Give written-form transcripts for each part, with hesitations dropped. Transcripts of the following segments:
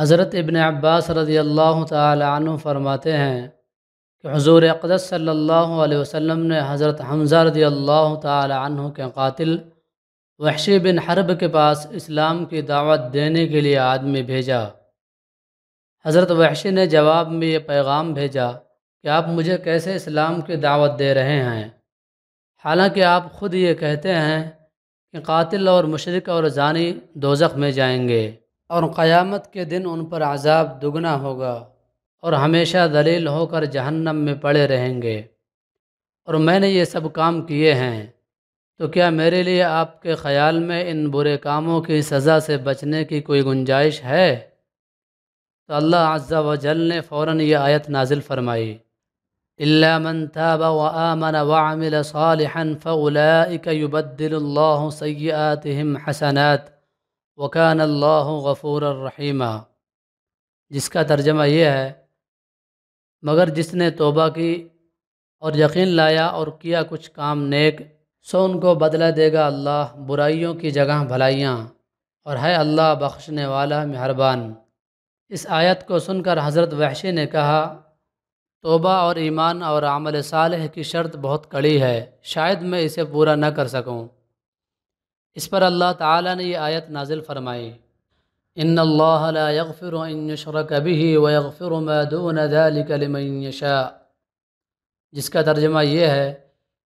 حضرت ابن عباس رضی اللہ تعالی عنہ فرماتے ہیں کہ حضور اقدس صلی اللہ علیہ وسلم نے حضرت حمزہ رضی اللہ تعالی عنہ کے قاتل وحشی بن حرب کے پاس اسلام کی دعوت دینے کے لیے آدمی بھیجا۔ حضرت وحشی نے جواب میں یہ پیغام بھیجا کہ آپ مجھے کیسے اسلام کی دعوت دے رہے ہیں، حالانکہ آپ خود یہ کہتے ہیں کہ قاتل اور مشرک اور زانی دوزخ میں جائیں گے اور قیامت کے دن ان پر عذاب دگنا ہوگا اور ہمیشہ ذلیل ہو کر جہنم میں پڑے رہیں گے، اور میں نے یہ سب کام کیے ہیں، تو کیا میرے لیے آپ کے خیال میں ان برے کاموں کی سزا سے بچنے کی کوئی گنجائش ہے؟ تو اللہ عز و جل نے فوراً یہ آیت نازل فرمائی، إِلَّا مَنْ تَابَ وَآمَنَ وَعَمِلَ صَالِحًا فَأُولَٰئِكَ يُبَدِّلُ اللَّهُ سَيِّئَاتِهِمْ حَسَنَاتٍ وَكَانَ اللَّهُ غَفُورًا رَحِيمًا، جس کا ترجمہ یہ ہے، مگر جس نے توبہ کی اور یقین لایا اور کیا کچھ کام نیک، سو ان کو بدلہ دے گا اللہ برائیوں کی جگہ بھلائیاں، اور ہے اللہ بخشنے والا مہربان۔ اس آیت کو سن کر حضرت وحشی نے کہا، توبہ اور ایمان اور عمل صالح کی شرط بہت کڑی ہے، شاید میں اسے پورا نہ کر سکوں۔ اس پر اللہ تعالی نے یہ آیت نازل فرمائی، ان اللہ لا یغفر ان یشرک بہ ویغفر ما دون ذلک لمن یشاء، جس کا ترجمہ یہ ہے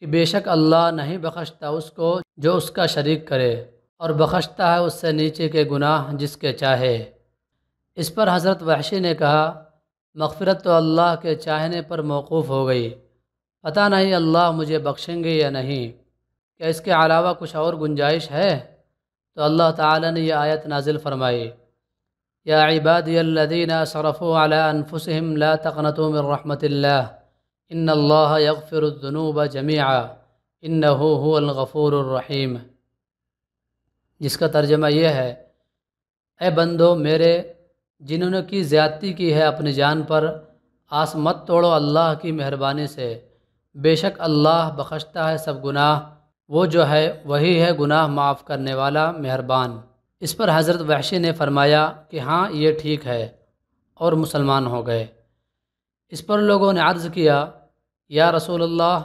کہ بے شک اللہ نہیں بخشتا اس کو جو اس کا شریک کرے، اور بخشتا ہے اس سے نیچے کے گناہ جس کے چاہے۔ اس پر حضرت وحشی نے کہا، مغفرت تو اللہ کے چاہنے پر موقوف ہو گئی، پتہ نہیں اللہ مجھے بخشیں گے یا نہیں، کیا اس کے علاوہ کچھ اور گنجائش ہے؟ تو اللہ تعالی نے یہ آیت نازل فرمائی، یا عبادی الذین اسرفوا علی انفسہم لا تقنطوا من رحمت اللہ ان اللہ یغفر الذنوب جمیعا انہ هو الغفور الرحیم، جس کا ترجمہ یہ ہے، اے بندو میرے، جنہوں نے کی زیادتی کی ہے اپنی جان پر، آس مت توڑو اللہ کی مہربانی سے، بے شک اللہ بخشتا ہے سب گناہ، وہ جو ہے وہی ہے گناہ معاف کرنے والا مہربان۔ اس پر حضرت وحشی نے فرمایا کہ ہاں یہ ٹھیک ہے، اور مسلمان ہو گئے۔ اس پر لوگوں نے عرض کیا، یا رسول اللہ،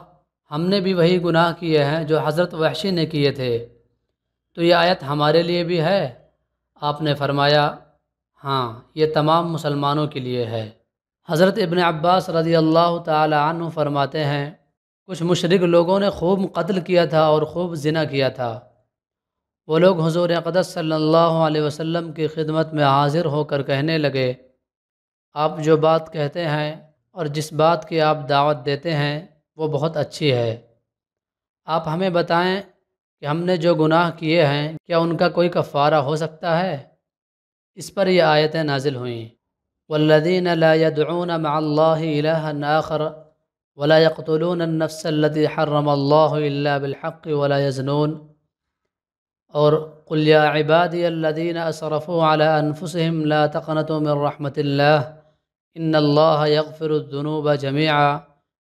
ہم نے بھی وہی گناہ کیے ہیں جو حضرت وحشی نے کیے تھے، تو یہ آیت ہمارے لیے بھی ہے؟ آپ نے فرمایا، ہاں یہ تمام مسلمانوں کے لیے ہے۔ حضرت ابن عباس رضی اللہ تعالی عنہ فرماتے ہیں، کچھ مشرک لوگوں نے خوب قتل کیا تھا اور خوب زنا کیا تھا، وہ لوگ حضور اقدس صلی اللہ علیہ وسلم کی خدمت میں حاضر ہو کر کہنے لگے، آپ جو بات کہتے ہیں اور جس بات کی آپ دعوت دیتے ہیں وہ بہت اچھی ہے، آپ ہمیں بتائیں کہ ہم نے جو گناہ کیے ہیں کیا ان کا کوئی کفارہ ہو سکتا ہے؟ اس پر یہ آیتیں نازل ہوئیں، وَالَّذِينَ لَا يَدْعُونَ مَعَ اللَّهِ إِلَٰهًا آخَرَ وَلَا يَقْتُلُونَ النَّفْسَ الَّتِي حَرَّمَ اللَّهُ إِلَّا بِالْحَقِّ وَلَا يَزْنُونَ، اور قُلْ يَا عِبَادِيَ الَّذِينَ أَسْرَفُوا عَلَىٰ أَنفُسِهِمْ لَا تَقْنَطُوا مِن رَّحْمَةِ اللَّهِ إِنَّ اللَّهَ يَغْفِرُ الذُّنُوبَ جَمِيعًا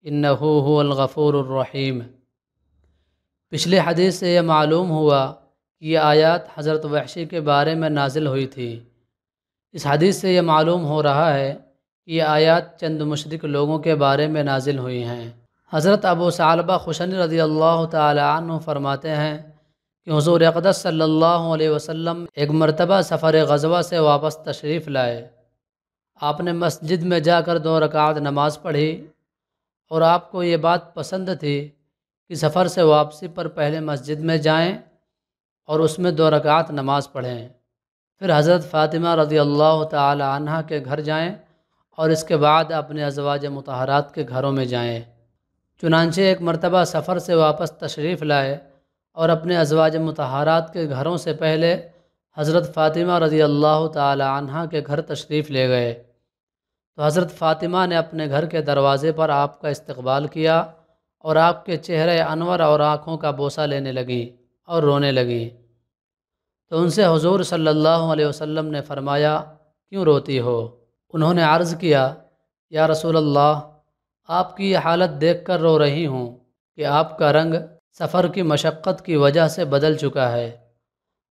إِنَّهُ هُوَ الْغَفُورُ الرَّحِيمُ۔ پچھلے حدیث سے یہ معلوم ہوا کہ یہ آیات حضرت وحشی کے بارے میں نازل ہوئی تھی۔ اس حدیث سے یہ معلوم ہو رہا ہے کہ یہ آیات چند مشرک لوگوں کے بارے میں نازل ہوئی ہیں۔ حضرت ابو ثعلبہ خشنی رضی اللہ تعالی عنہ فرماتے ہیں کہ حضور اقدس صلی اللہ علیہ وسلم ایک مرتبہ سفر غزوہ سے واپس تشریف لائے، آپ نے مسجد میں جا کر 2 رکعت نماز پڑھی، اور آپ کو یہ بات پسند تھی کہ سفر سے واپسی پر پہلے مسجد میں جائیں اور اس میں 2 رکعت نماز پڑھیں، پھر حضرت فاطمہ رضی اللہ تعالی عنہ کے گھر جائیں اور اس کے بعد اپنے ازواج مطہرات کے گھروں میں جائیں۔ چنانچہ ایک مرتبہ سفر سے واپس تشریف لائے اور اپنے ازواج مطہرات کے گھروں سے پہلے حضرت فاطمہ رضی اللہ تعالی عنہ کے گھر تشریف لے گئے، تو حضرت فاطمہ نے اپنے گھر کے دروازے پر آپ کا استقبال کیا اور آپ کے چہرے انور اور آنکھوں کا بوسہ لینے لگیں اور رونے لگیں، تو ان سے حضور صلی اللہ علیہ وسلم نے فرمایا، کیوں روتی ہو؟ انہوں نے عرض کیا، یا رسول اللہ، آپ کی یہ حالت دیکھ کر رو رہی ہوں کہ آپ کا رنگ سفر کی مشقت کی وجہ سے بدل چکا ہے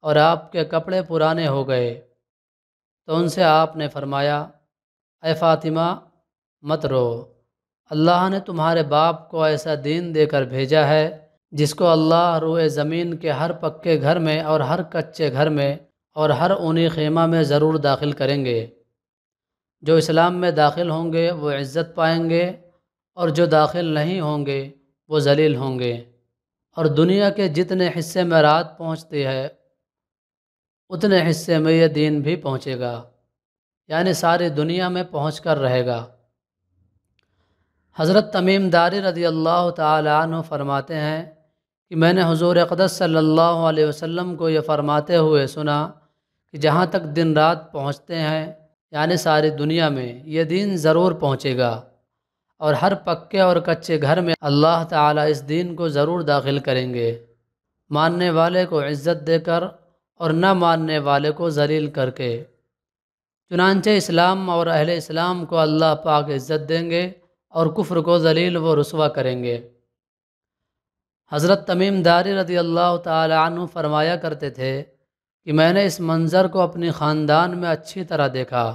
اور آپ کے کپڑے پرانے ہو گئے۔ تو ان سے آپ نے فرمایا، اے فاطمہ مت رو، اللہ نے تمہارے باپ کو ایسا دین دے کر بھیجا ہے جس کو اللہ روئے زمین کے ہر پکے گھر میں اور ہر کچے گھر میں اور ہر اونی خیمہ میں ضرور داخل کریں گے۔ جو اسلام میں داخل ہوں گے وہ عزت پائیں گے اور جو داخل نہیں ہوں گے وہ ذلیل ہوں گے۔ اور دنیا کے جتنے حصے میں رات پہنچتی ہے اتنے حصے میں یہ دین بھی پہنچے گا، یعنی ساری دنیا میں پہنچ کر رہے گا۔ حضرت تمیم داری رضی اللہ تعالی عنہ فرماتے ہیں کہ میں نے حضور اقدس صلی اللہ علیہ وسلم کو یہ فرماتے ہوئے سنا کہ جہاں تک دن رات پہنچتے ہیں یعنی ساری دنیا میں یہ دین ضرور پہنچے گا اور ہر پکے اور کچے گھر میں اللہ تعالی اس دین کو ضرور داخل کریں گے، ماننے والے کو عزت دے کر اور نہ ماننے والے کو ذلیل کر کے۔ چنانچہ اسلام اور اہل اسلام کو اللہ پاک عزت دیں گے اور کفر کو ذلیل و رسوا کریں گے۔ حضرت تمیم داری رضی اللہ تعالی عنہ فرمایا کرتے تھے کہ میں نے اس منظر کو اپنے خاندان میں اچھی طرح دیکھا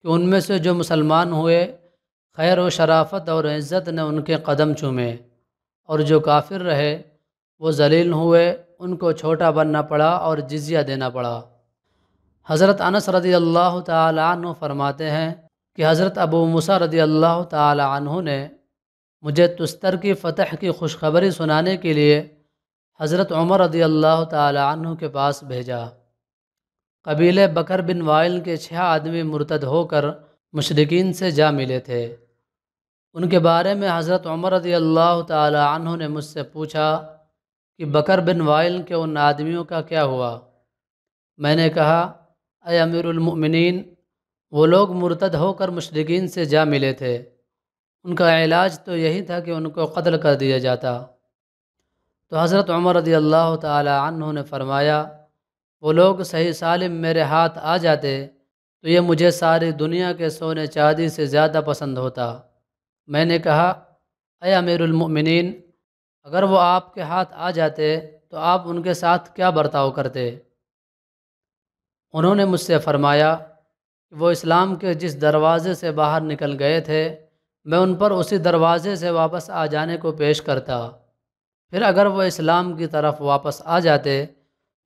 کہ ان میں سے جو مسلمان ہوئے خیر و شرافت اور عزت نے ان کے قدم چومے، اور جو کافر رہے وہ ذلیل ہوئے، ان کو چھوٹا بننا پڑا اور جزیہ دینا پڑا۔ حضرت انس رضی اللہ تعالی عنہ فرماتے ہیں کہ حضرت ابو موسیٰ رضی اللہ تعالی عنہ نے مجھے تستر کی فتح کی خوشخبری سنانے کے لیے حضرت عمر رضی اللہ تعالی عنہ کے پاس بھیجا۔ قبیلے بکر بن وائل کے 6 آدمی مرتد ہو کر مشرکین سے جا ملے تھے۔ ان کے بارے میں حضرت عمر رضی اللہ تعالی عنہ نے مجھ سے پوچھا کہ بکر بن وائل کے ان آدمیوں کا کیا ہوا؟ میں نے کہا، اے امیر المؤمنین، وہ لوگ مرتد ہو کر مشرکین سے جا ملے تھے، ان کا علاج تو یہی تھا کہ ان کو قتل کر دیا جاتا۔ تو حضرت عمر رضی اللہ تعالی عنہ نے فرمایا، وہ لوگ صحیح سالم میرے ہاتھ آ جاتے تو یہ مجھے ساری دنیا کے سونے چاندی سے زیادہ پسند ہوتا۔ میں نے کہا، اے امیر المؤمنین، اگر وہ آپ کے ہاتھ آ جاتے تو آپ ان کے ساتھ کیا برتاؤ کرتے؟ انہوں نے مجھ سے فرمایا، وہ اسلام کے جس دروازے سے باہر نکل گئے تھے میں ان پر اسی دروازے سے واپس آ جانے کو پیش کرتا، پھر اگر وہ اسلام کی طرف واپس آ جاتے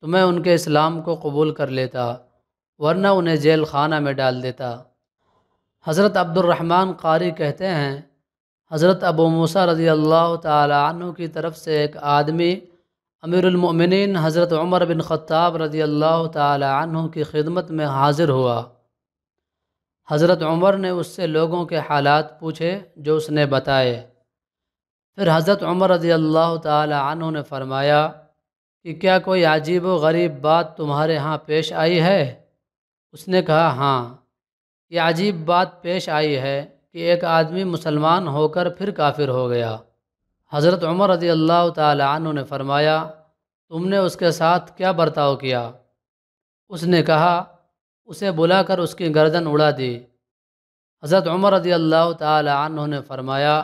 تو میں ان کے اسلام کو قبول کر لیتا، ورنہ انہیں جیل خانہ میں ڈال دیتا۔ حضرت عبد الرحمن قاری کہتے ہیں، حضرت ابو موسیٰ رضی اللہ تعالی عنہ کی طرف سے ایک آدمی امیر المؤمنین حضرت عمر بن خطاب رضی اللہ تعالی عنہ کی خدمت میں حاضر ہوا۔ حضرت عمر نے اس سے لوگوں کے حالات پوچھے جو اس نے بتائے۔ پھر حضرت عمر رضی اللہ تعالی عنہ نے فرمایا کہ کیا کوئی عجیب و غریب بات تمہارے ہاں پیش آئی ہے؟ اس نے کہا، ہاں، یہ عجیب بات پیش آئی ہے کہ ایک آدمی مسلمان ہو کر پھر کافر ہو گیا۔ حضرت عمر رضی اللہ تعالی عنہ نے فرمایا، تم نے اس کے ساتھ کیا برتاؤ کیا؟ اس نے کہا، اسے بلا کر اس کی گردن اڑا دی۔ حضرت عمر رضی اللہ تعالی عنہ نے فرمایا،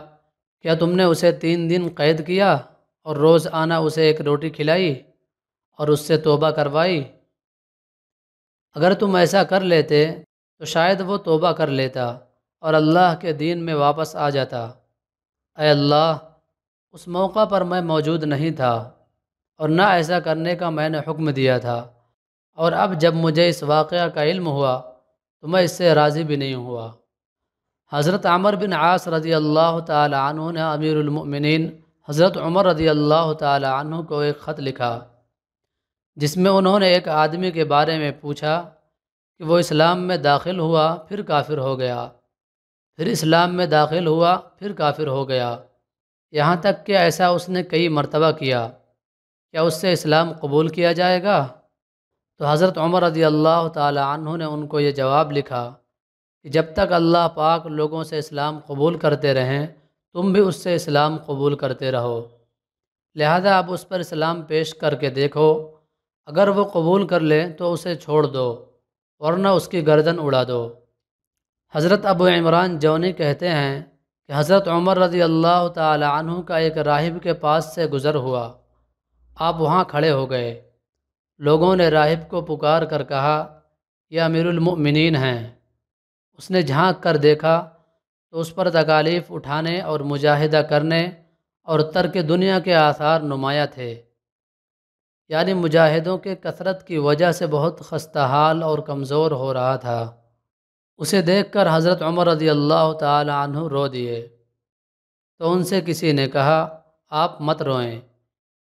کیا تم نے اسے 3 دن قید کیا اور روز آنا اسے 1 روٹی کھلائی اور اس سے توبہ کروائی؟ اگر تم ایسا کر لیتے تو شاید وہ توبہ کر لیتا اور اللہ کے دین میں واپس آ جاتا۔ اے اللہ، اس موقع پر میں موجود نہیں تھا اور نہ ایسا کرنے کا میں نے حکم دیا تھا، اور اب جب مجھے اس واقعہ کا علم ہوا تو میں اس سے راضی بھی نہیں ہوا۔ حضرت عمرو بن عاص رضی اللہ تعالی عنہ نے امیر المؤمنین حضرت عمر رضی اللہ تعالی عنہ کو ایک خط لکھا جس میں انہوں نے ایک آدمی کے بارے میں پوچھا کہ وہ اسلام میں داخل ہوا پھر کافر ہو گیا، پھر اسلام میں داخل ہوا پھر کافر ہو گیا، یہاں تک کہ ایسا اس نے کئی مرتبہ کیا، کیا اس سے اسلام قبول کیا جائے گا؟ تو حضرت عمر رضی اللہ تعالی عنہ نے ان کو یہ جواب لکھا کہ جب تک اللہ پاک لوگوں سے اسلام قبول کرتے رہیں تم بھی اس سے اسلام قبول کرتے رہو، لہذا اب اس پر اسلام پیش کر کے دیکھو، اگر وہ قبول کر لیں تو اسے چھوڑ دو ورنہ اس کی گردن اڑا دو۔ حضرت ابو عمران جونی کہتے ہیں کہ حضرت عمر رضی اللہ تعالی عنہ کا ایک راہب کے پاس سے گزر ہوا، آپ وہاں کھڑے ہو گئے۔ لوگوں نے راہب کو پکار کر کہا یہ امیر المؤمنین ہیں۔ اس نے جھانک کر دیکھا تو اس پر تکالیف اٹھانے اور مجاہدہ کرنے اور ترک دنیا کے آثار نمایاں تھے، یعنی مجاہدوں کے کثرت کی وجہ سے بہت خستہ حال اور کمزور ہو رہا تھا۔ اسے دیکھ کر حضرت عمر رضی اللہ تعالی عنہ رو دیے تو ان سے کسی نے کہا، آپ مت روئیں،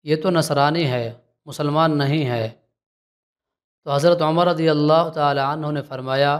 یہ تو نصرانی ہے، مسلمان نہیں ہے۔ تو حضرت عمر رضی اللہ تعالی عنہ نے فرمایا،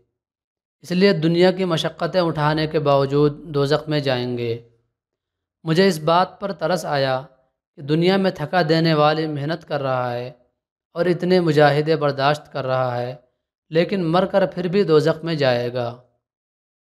اس لیے دنیا کی مشقتیں اٹھانے کے باوجود دوزخ میں جائیں گے۔ مجھے اس بات پر ترس آیا کہ دنیا میں تھکا دینے والی محنت کر رہا ہے اور اتنے مجاہدے برداشت کر رہا ہے، لیکن مر کر پھر بھی دوزخ میں جائے گا۔